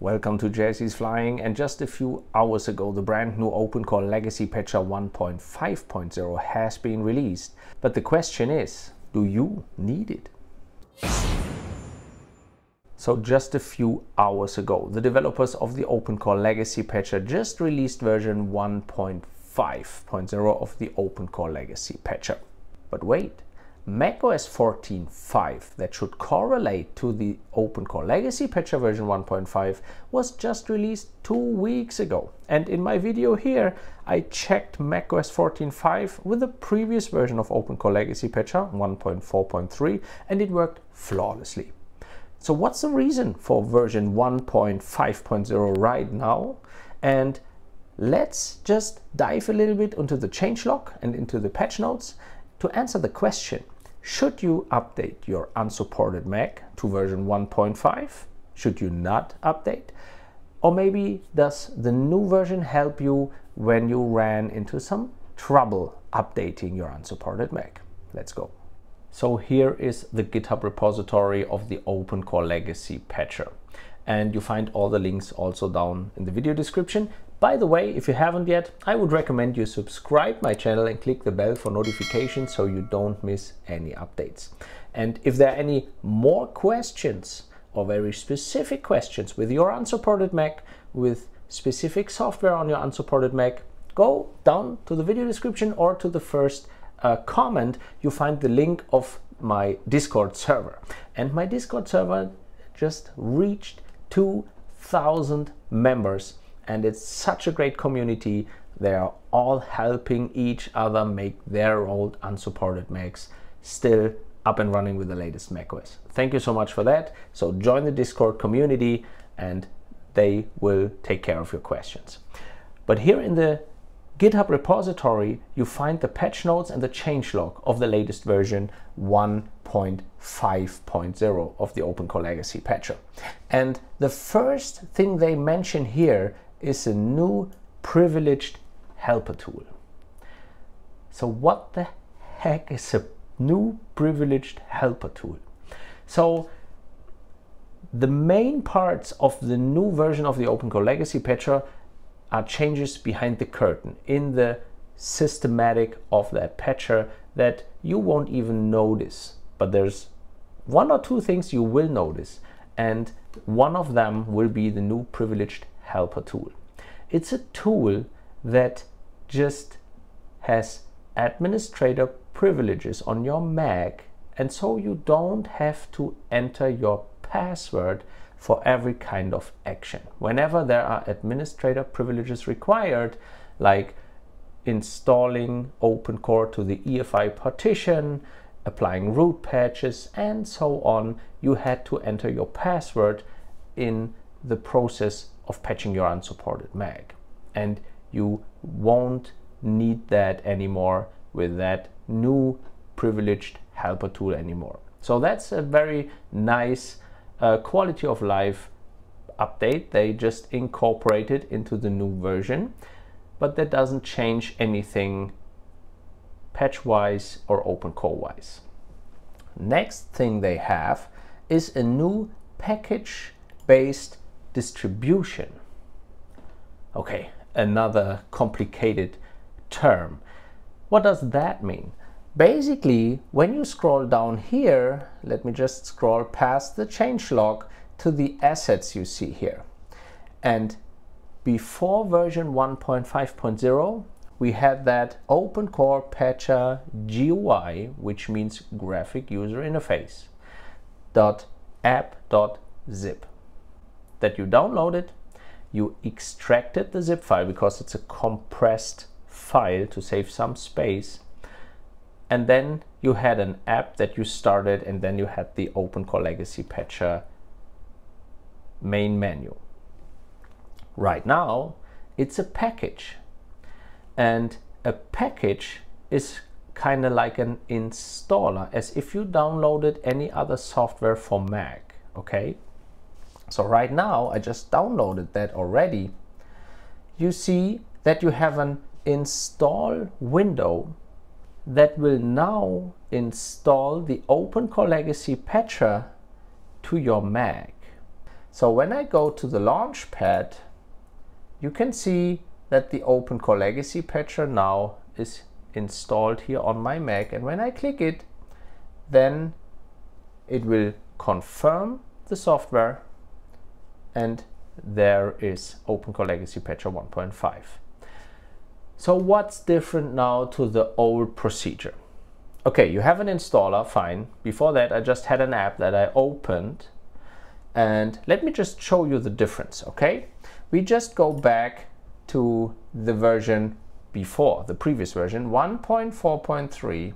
Welcome to Jessie's Flying, and just a few hours ago the brand new OpenCore Legacy Patcher 1.5.0 has been released. But the question is, do you need it? So just a few hours ago, the developers of the OpenCore Legacy Patcher just released version 1.5.0 of the OpenCore Legacy Patcher. But wait, macOS 14.5 that should correlate to the OpenCore Legacy Patcher version 1.5 was just released 2 weeks ago. And in my video here, I checked macOS 14.5 with the previous version of OpenCore Legacy Patcher 1.4.3, and it worked flawlessly. So what's the reason for version 1.5.0 right now? And let's just dive a little bit into the changelog and into the patch notes to answer the question. Should you update your unsupported Mac to version 1.5? Should you not update? Or maybe does the new version help you when you ran into some trouble updating your unsupported Mac? Let's go. So here is the GitHub repository of the OpenCore Legacy Patcher. And you find all the links also down in the video description. By the way, if you haven't yet, I would recommend you subscribe my channel and click the bell for notifications so you don't miss any updates. And if there are any more questions or very specific questions with your unsupported Mac, with specific software on your unsupported Mac, go down to the video description or to the first comment, you find the link of my Discord server. And my Discord server just reached 2,000 members. And it's such a great community. They are all helping each other make their old unsupported Macs still up and running with the latest macOS. Thank you so much for that. So join the Discord community and they will take care of your questions. But here in the GitHub repository, you find the patch notes and the changelog of the latest version 1.5.0 of the OpenCore Legacy Patcher. And the first thing they mention here is a new privileged helper tool. So what the heck is a new privileged helper tool? So the main parts of the new version of the OpenCore Legacy Patcher are changes behind the curtain in the systematic of that patcher that you won't even notice. But there's one or two things you will notice, and one of them will be the new privileged helper tool. It's a tool that just has administrator privileges on your Mac, and so you don't have to enter your password for every kind of action. Whenever there are administrator privileges required, like installing OpenCore to the EFI partition, applying root patches, and so on, you had to enter your password in the process of patching your unsupported Mac. And you won't need that anymore with that new privileged helper tool anymore. So that's a very nice quality of life update they just incorporated into the new version, but that doesn't change anything patch-wise or OpenCore-wise. Next thing they have is a new package-based distribution. Okay, another complicated term. What does that mean? Basically, when you scroll down here, let me just scroll past the changelog to the assets you see here. And before version 1.5.0, we had that OpenCore Patcher GUI, which means graphic user interface, .app.zip, that you downloaded, you extracted the zip file because it's a compressed file to save some space. And then you had an app that you started, and then you had the OpenCore Legacy Patcher main menu. Right now, it's a package. And a package is kind of like an installer, as if you downloaded any other software for Mac, okay? So right now, I just downloaded that already. You see that you have an install window that will now install the OpenCore Legacy Patcher to your Mac. So when I go to the Launchpad, you can see that the OpenCore Legacy Patcher now is installed here on my Mac, and when I click it, then it will confirm the software, and there is OpenCore Legacy Patcher 1.5. So what's different now to the old procedure? Okay, you have an installer, fine. Before that, I just had an app that I opened, and let me just show you the difference, okay? We just go back to the version before, the previous version, 1.4.3,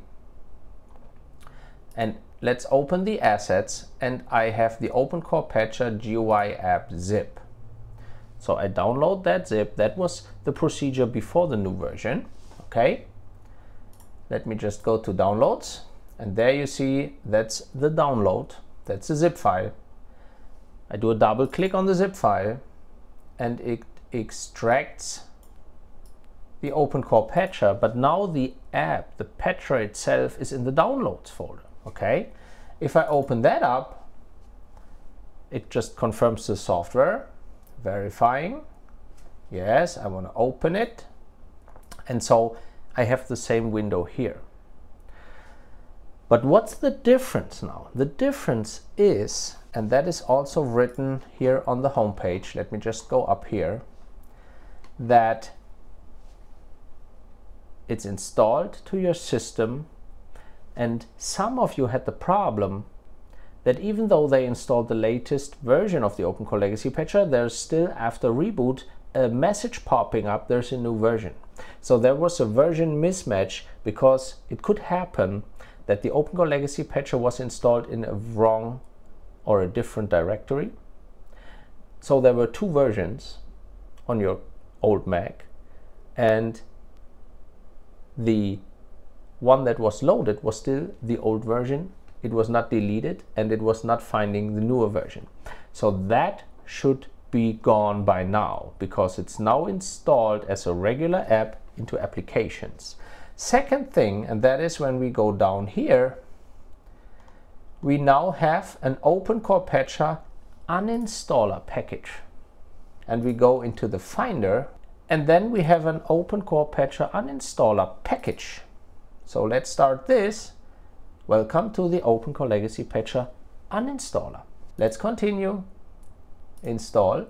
and let's open the assets, and I have the OpenCore Patcher GUI app zip. So I download that zip. That was the procedure before the new version, okay? Let me just go to downloads, and there you see that's the download, that's the zip file. I do a double click on the zip file, and it extracts the OpenCore Patcher, but now the app, the patcher itself, is in the downloads folder, okay? If I open that up, it just confirms the software, verifying. Yes, I want to open it. And so I have the same window here. But what's the difference now? The difference is, and that is also written here on the homepage, let me just go up here, that it's installed to your system, and some of you had the problem that even though they installed the latest version of the OpenCore Legacy Patcher, there's still, after reboot, a message popping up, there's a new version. So there was a version mismatch, because it could happen that the OpenCore Legacy Patcher was installed in a wrong or a different directory. So there were two versions on your old Mac, and the one that was loaded was still the old version. It was not deleted, and it was not finding the newer version. So that should be gone by now, because it's now installed as a regular app into applications. Second thing, and that is when we go down here, we now have an OpenCore Patcher uninstaller package. And we go into the Finder, and then we have an OpenCore Patcher uninstaller package. So let's start this. Welcome to the OpenCore Legacy Patcher uninstaller. Let's continue. Install.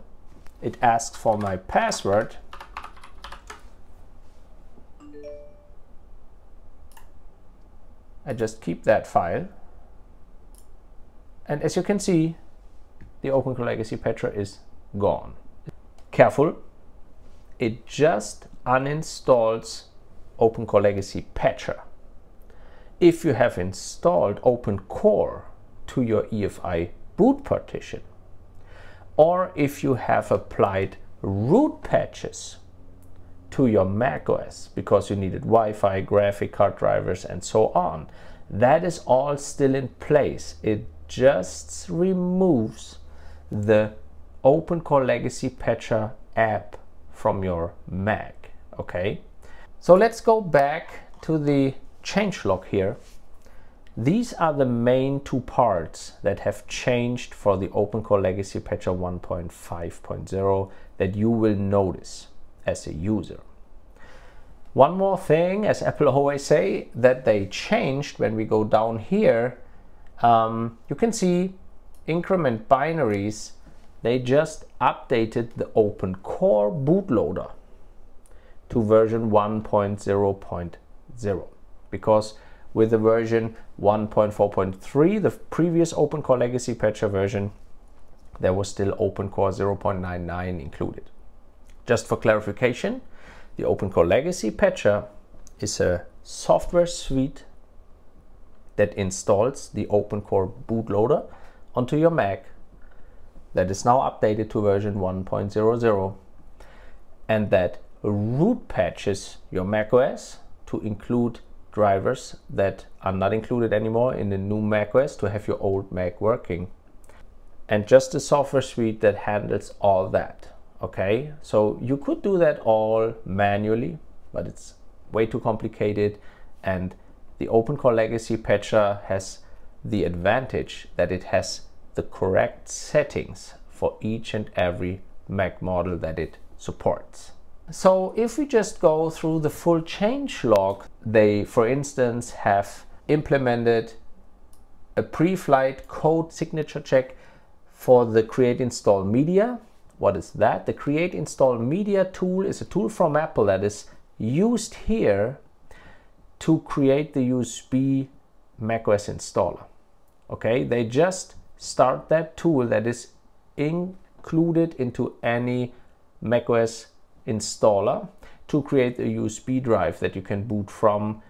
It asks for my password. I just keep that file. And as you can see, the OpenCore Legacy Patcher is gone. Careful, it just uninstalls OpenCore Legacy Patcher. If you have installed OpenCore to your EFI boot partition, or if you have applied root patches to your macOS because you needed Wi-Fi, graphic card drivers, and so on, that is all still in place. It just removes the OpenCore Legacy Patcher app from your Mac, okay? So let's go back to the changelog here. These are the main two parts that have changed for the OpenCore Legacy Patcher 1.5.0 that you will notice as a user. One more thing, as Apple always say, that they changed when we go down here, you can see increment binaries. They just updated the OpenCore bootloader to version 1.0.0, because with the version 1.4.3, the previous OpenCore Legacy Patcher version, there was still OpenCore 0.99 included. Just for clarification, the OpenCore Legacy Patcher is a software suite that installs the OpenCore bootloader onto your Mac. That is now updated to version 1.00, and that root patches your macOS to include drivers that are not included anymore in the new macOS to have your old Mac working, and just a software suite that handles all that, okay? So you could do that all manually, but it's way too complicated, and the OpenCore Legacy Patcher has the advantage that it has the correct settings for each and every Mac model that it supports. So if we just go through the full change log, they, for instance, have implemented a pre-flight code signature check for the create install media. What is that? The create install media tool is a tool from Apple that is used here to create the USB macOS installer. Okay, they just start that tool that is included into any macOS installer to create a USB drive that you can boot from,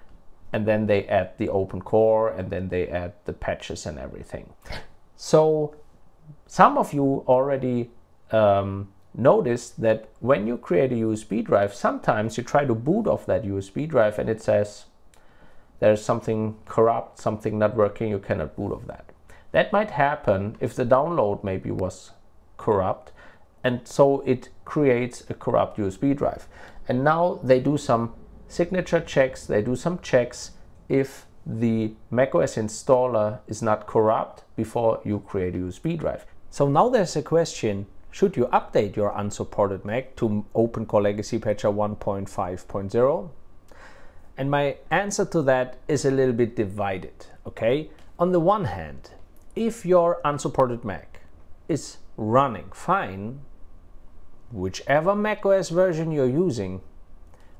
and then they add the OpenCore and then they add the patches and everything. So some of you already noticed that when you create a USB drive, sometimes you try to boot off that USB drive and it says there's something corrupt, something not working, you cannot boot off that. That might happen if the download maybe was corrupt, and so it creates a corrupt USB drive. And now they do some signature checks, they do some checks if the macOS installer is not corrupt before you create a USB drive. So now there's a question, should you update your unsupported Mac to OpenCore Legacy Patcher 1.5.0? And my answer to that is a little bit divided, okay? On the one hand, if your unsupported Mac is running fine, whichever macOS version you're using,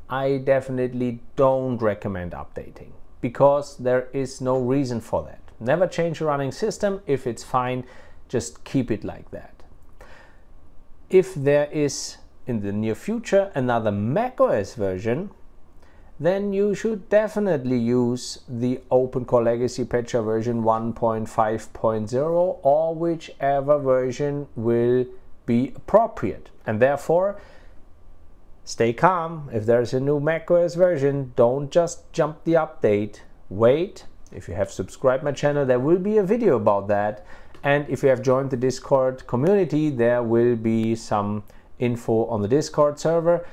I definitely don't recommend updating, because there is no reason for that. Never change your running system. If it's fine, just keep it like that. If there is in the near future another macOS version, then you should definitely use the OpenCore Legacy Patcher version 1.5.0 or whichever version will be appropriate. And therefore, stay calm. If there's a new macOS version, don't just jump the update. Wait. If you have subscribed my channel, there will be a video about that. And if you have joined the Discord community, there will be some info on the Discord server.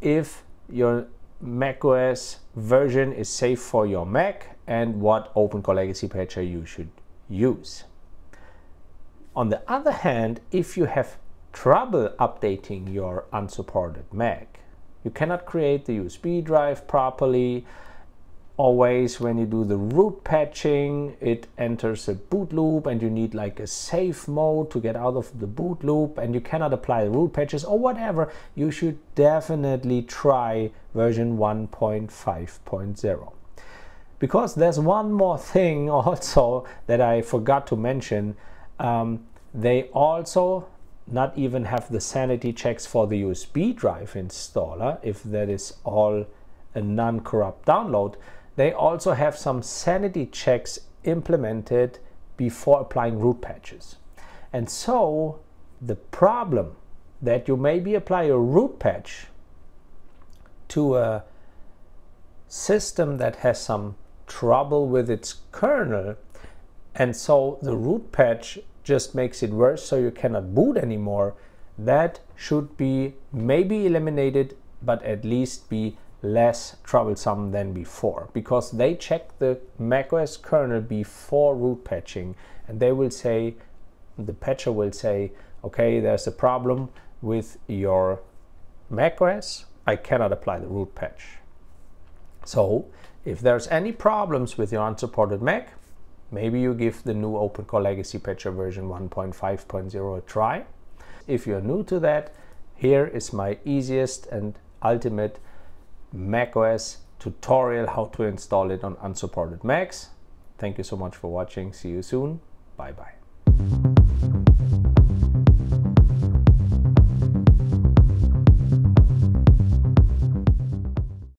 If your macOS version is safe for your Mac and what OpenCore Legacy Patcher you should use. On the other hand, if you have trouble updating your unsupported Mac, you cannot create the USB drive properly, always when you do the root patching it enters a boot loop and you need like a safe mode to get out of the boot loop and you cannot apply the root patches or whatever, you should definitely try version 1.5.0. because there's one more thing also that I forgot to mention, they also not even have the sanity checks for the USB drive installer. If that is all a non-corrupt download, they also have some sanity checks implemented before applying root patches. And so the problem that you maybe apply a root patch to a system that has some trouble with its kernel, and so the root patch just makes it worse, so you cannot boot anymore, that should be maybe eliminated, but at least be less troublesome than before, because they check the macOS kernel before root patching and they will say, the patcher will say, okay, there's a problem with your macOS, I cannot apply the root patch. So if there's any problems with your unsupported Mac, maybe you give the new OpenCore Legacy Patcher version 1.5.0 a try. If you're new to that, here is my easiest and ultimate macOS tutorial how to install it on unsupported Macs. Thank you so much for watching. See you soon. Bye bye.